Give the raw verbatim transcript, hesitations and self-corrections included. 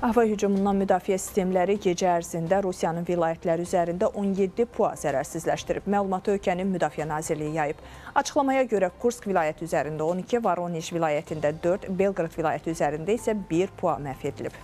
Hava hücumundan müdafiə sistemləri gecə ərzində Rusiyanın vilayətləri üzərində on yeddi PUA zərərsizləşdirib. Məlumatı ölkənin Müdafiə Nazirliyi yayıb. Açıqlamaya görə Kursk vilayəti üzərində on iki, Voronezh vilayətində dörd, Belqrad vilayəti üzərində isə bir PUA məhv edilib.